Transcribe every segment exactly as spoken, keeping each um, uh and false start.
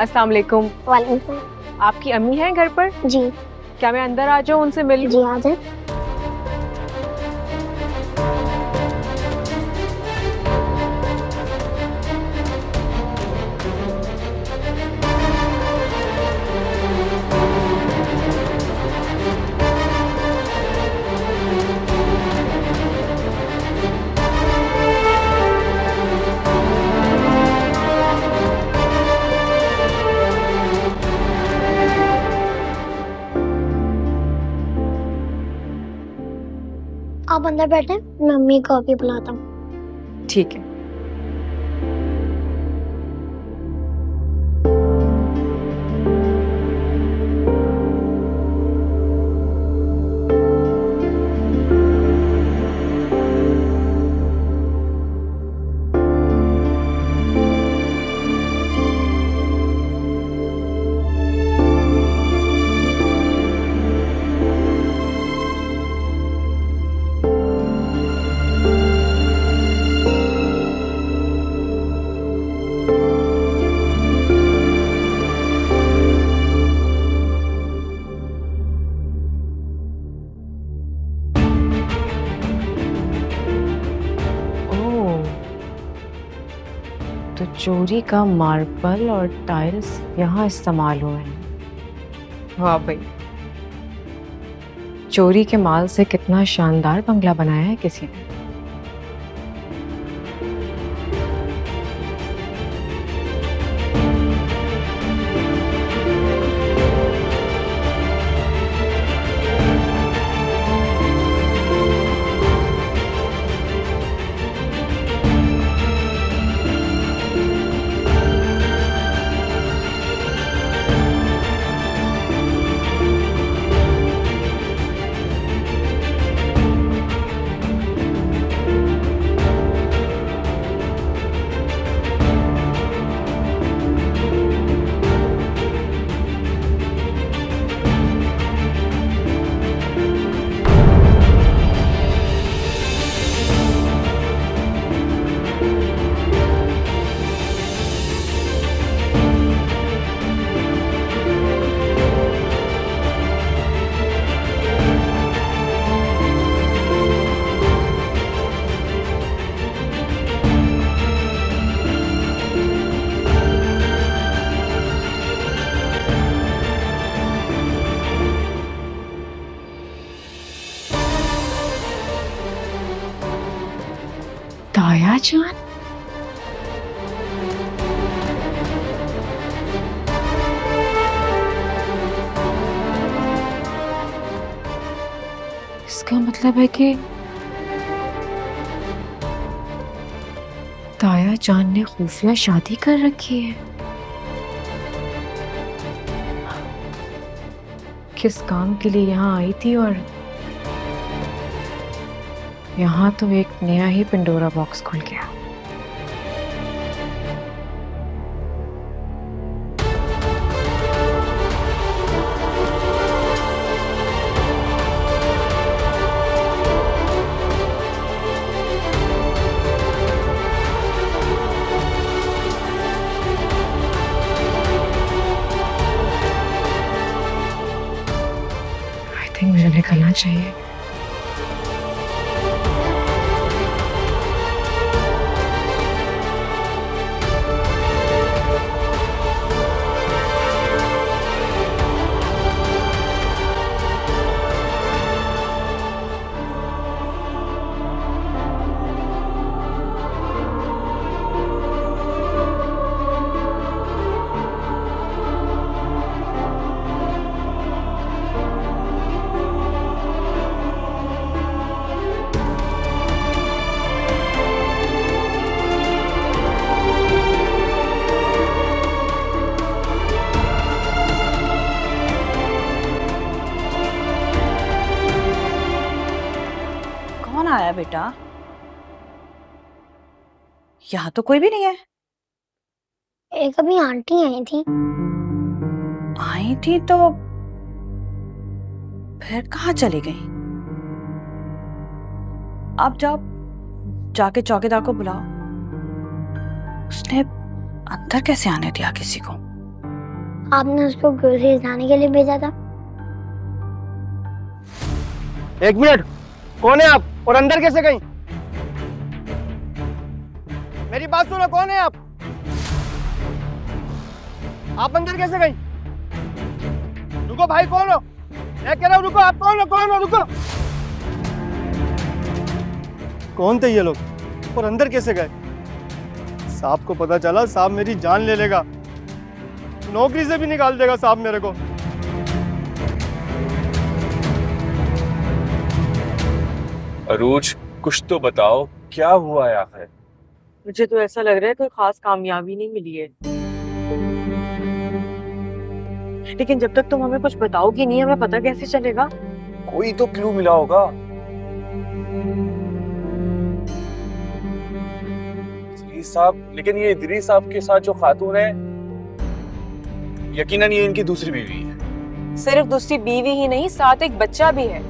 अस्सलाम वालेकुम। वालेकुम सलाम। आपकी अम्मी हैं घर पर? जी। क्या मैं अंदर आ जाऊँ, उनसे मिल? जी आ जाए। आप अंदर बैठे, मैं मम्मी को कॉफी बुलाता हूँ। ठीक है। चोरी का मार्बल और टाइल्स यहाँ इस्तेमाल हुए हैं। वाह भाई, चोरी के माल से कितना शानदार बंगला बनाया है किसी ने। जान, इसका मतलब है कि ताया जान ने खुफिया शादी कर रखी है। किस काम के लिए यहाँ आई थी? और यहाँ तो एक नया ही पिंडोरा बॉक्स खुल गया। आई थिंक मुझे निकलना चाहिए। आया बेटा, यहाँ तो कोई भी नहीं है। एक अभी आंटी आई थी। आई थी तो फिर कहाँ चली गई? आप जाओ, जाके चौकीदार को बुलाओ। उसने अंदर कैसे आने दिया किसी को? आपने उसको ग्रोसरीज लाने के लिए भेजा था। एक मिनट, कौन है आप और अंदर कैसे गई? मेरी बात सुनो, कौन है आप? आप अंदर कैसे गई? रुको भाई, कौन हो? मैं कह रहा हूँ रुको, आप कौन हो? कौन हो? रुको, कौन थे ये लोग और अंदर कैसे गए? साहब को पता चला, साहब मेरी जान ले लेगा, नौकरी से भी निकाल देगा साहब मेरे को। अरूज, कुछ तो बताओ, क्या हुआ है आखिर? मुझे तो ऐसा लग रहा है कोई खास कामयाबी नहीं मिली है, लेकिन जब तक तुम हमें कुछ बताओगी नहीं हमें पता कैसे चलेगा। कोई तो क्लू मिला होगा। साहब, लेकिन ये इदरीस साहब के साथ जो खातून है, यकीनन ये इनकी दूसरी बीवी है। सिर्फ दूसरी बीवी ही नहीं, साथ एक बच्चा भी है।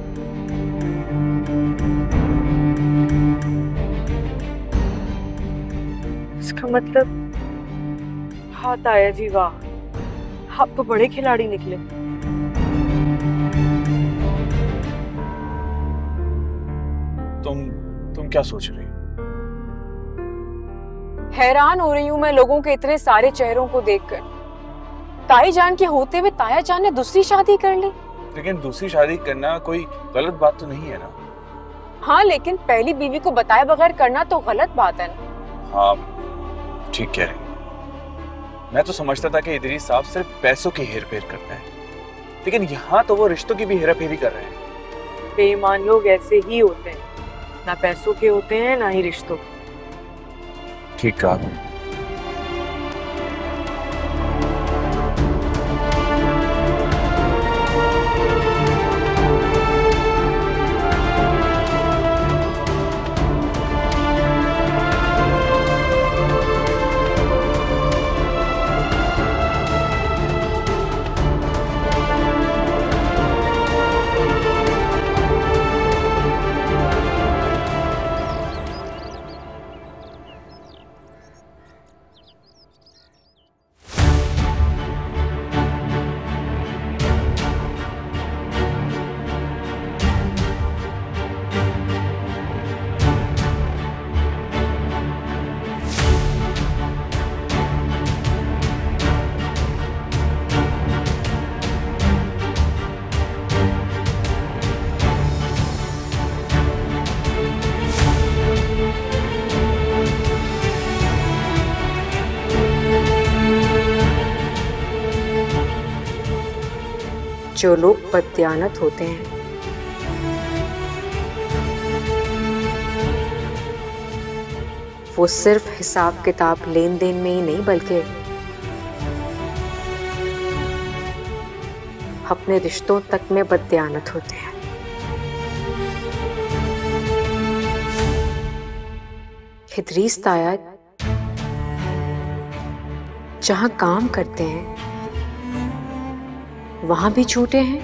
इसका मतलब हाँ ताया जी, वाह, आप तो बड़े खिलाड़ी निकले। तुम तुम क्या सोच रही हो? हैरान हो रही हूँ मैं लोगों के इतने सारे चेहरों को देखकर। ताई जान के होते हुए ताया जान ने दूसरी शादी कर ली। लेकिन दूसरी शादी करना कोई गलत बात तो नहीं है ना? हाँ, लेकिन पहली बीवी को बताए बगैर करना तो गलत बात है ना? हाँ, ठीक कह रही है। मैं तो समझता था कि इदरीस साहब सिर्फ पैसों की हेरफेर करते हैं, लेकिन यहाँ तो वो रिश्तों की भी हेराफेरी कर रहे हैं। बेईमान लोग ऐसे ही होते हैं, ना पैसों के होते हैं ना ही रिश्तों के। ठीक कहा। जो लोग बददियानत होते हैं वो सिर्फ हिसाब किताब लेन देन में ही नहीं बल्कि अपने रिश्तों तक में बददियानत होते हैं। इदरीस ताया जहां काम करते हैं वहां भी छूटे हैं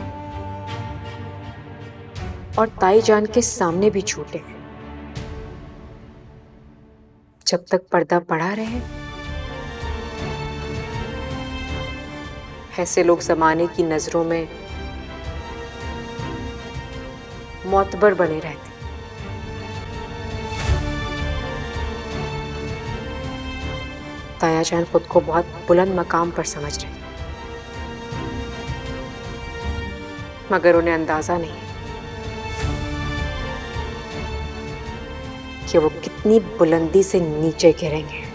और ताई जान के सामने भी छूटे हैं। जब तक पर्दा पड़ा रहे ऐसे लोग जमाने की नजरों में मोतबर बने रहते। ताया जान खुद को बहुत बुलंद मकाम पर समझ रही मगर उन्हें अंदाजा नहीं कि वो कितनी बुलंदी से नीचे गिरेंगे।